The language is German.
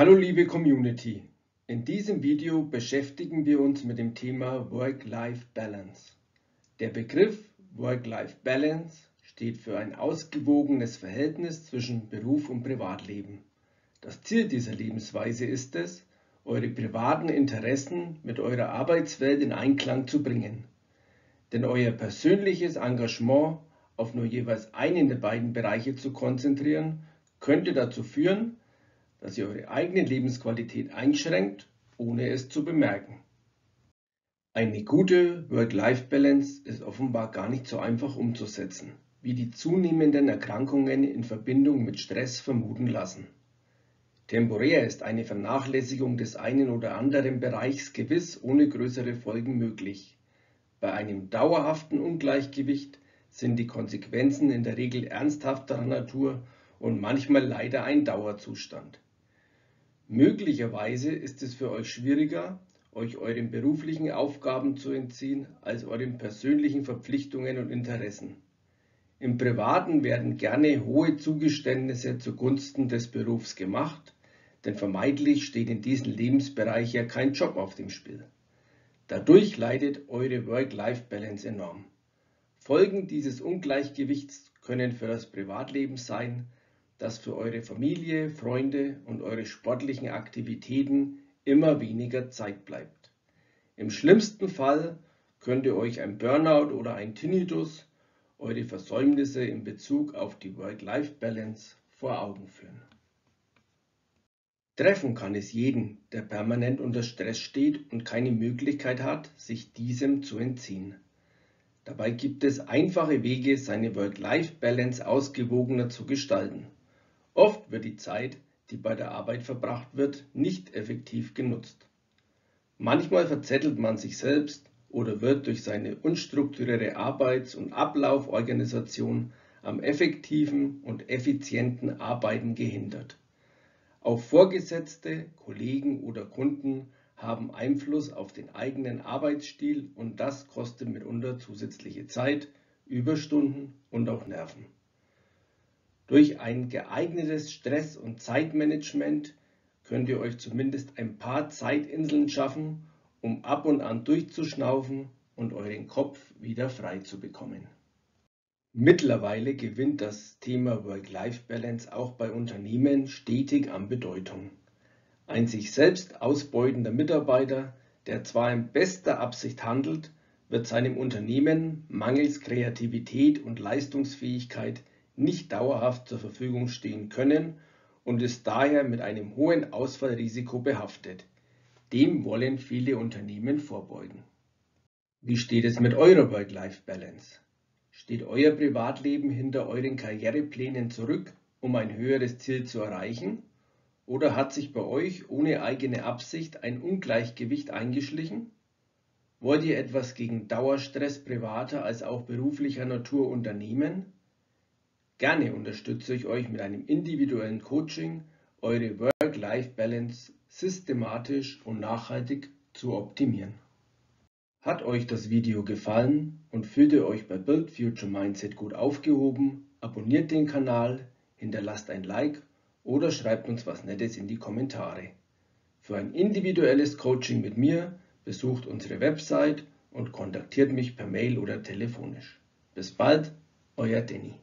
Hallo liebe Community, in diesem Video beschäftigen wir uns mit dem Thema Work-Life-Balance. Der Begriff Work-Life-Balance steht für ein ausgewogenes Verhältnis zwischen Beruf und Privatleben. Das Ziel dieser Lebensweise ist es, eure privaten Interessen mit eurer Arbeitswelt in Einklang zu bringen. Denn euer persönliches Engagement auf nur jeweils einen der beiden Bereiche zu konzentrieren, könnte dazu führen, dass ihr eure eigene Lebensqualität einschränkt, ohne es zu bemerken. Eine gute Work-Life-Balance ist offenbar gar nicht so einfach umzusetzen, wie die zunehmenden Erkrankungen in Verbindung mit Stress vermuten lassen. Temporär ist eine Vernachlässigung des einen oder anderen Bereichs gewiss ohne größere Folgen möglich. Bei einem dauerhaften Ungleichgewicht sind die Konsequenzen in der Regel ernsthafterer Natur und manchmal leider ein Dauerzustand. Möglicherweise ist es für euch schwieriger, euch euren beruflichen Aufgaben zu entziehen, als euren persönlichen Verpflichtungen und Interessen. Im Privaten werden gerne hohe Zugeständnisse zugunsten des Berufs gemacht, denn vermeintlich steht in diesem Lebensbereich ja kein Job auf dem Spiel. Dadurch leidet eure Work-Life-Balance enorm. Folgen dieses Ungleichgewichts können für das Privatleben sein, das für eure Familie, Freunde und eure sportlichen Aktivitäten immer weniger Zeit bleibt. Im schlimmsten Fall könnte euch ein Burnout oder ein Tinnitus eure Versäumnisse in Bezug auf die Work-Life-Balance vor Augen führen. Treffen kann es jeden, der permanent unter Stress steht und keine Möglichkeit hat, sich diesem zu entziehen. Dabei gibt es einfache Wege, seine Work-Life-Balance ausgewogener zu gestalten. Oft wird die Zeit, die bei der Arbeit verbracht wird, nicht effektiv genutzt. Manchmal verzettelt man sich selbst oder wird durch seine unstrukturierte Arbeits- und Ablauforganisation am effektiven und effizienten Arbeiten gehindert. Auch Vorgesetzte, Kollegen oder Kunden haben Einfluss auf den eigenen Arbeitsstil und das kostet mitunter zusätzliche Zeit, Überstunden und auch Nerven. Durch ein geeignetes Stress- und Zeitmanagement könnt ihr euch zumindest ein paar Zeitinseln schaffen, um ab und an durchzuschnaufen und euren Kopf wieder frei zu bekommen. Mittlerweile gewinnt das Thema Work-Life-Balance auch bei Unternehmen stetig an Bedeutung. Ein sich selbst ausbeutender Mitarbeiter, der zwar in bester Absicht handelt, wird seinem Unternehmen mangels Kreativität und Leistungsfähigkeit nicht dauerhaft zur Verfügung stehen können und ist daher mit einem hohen Ausfallrisiko behaftet. Dem wollen viele Unternehmen vorbeugen. Wie steht es mit eurer Work-Life-Balance? Steht euer Privatleben hinter euren Karriereplänen zurück, um ein höheres Ziel zu erreichen? Oder hat sich bei euch ohne eigene Absicht ein Ungleichgewicht eingeschlichen? Wollt ihr etwas gegen Dauerstress privater als auch beruflicher Natur unternehmen? Gerne unterstütze ich euch mit einem individuellen Coaching, eure Work-Life-Balance systematisch und nachhaltig zu optimieren. Hat euch das Video gefallen und fühlt ihr euch bei Build Future Mindset gut aufgehoben? Abonniert den Kanal, hinterlasst ein Like oder schreibt uns was Nettes in die Kommentare. Für ein individuelles Coaching mit mir besucht unsere Website und kontaktiert mich per Mail oder telefonisch. Bis bald, euer Danny.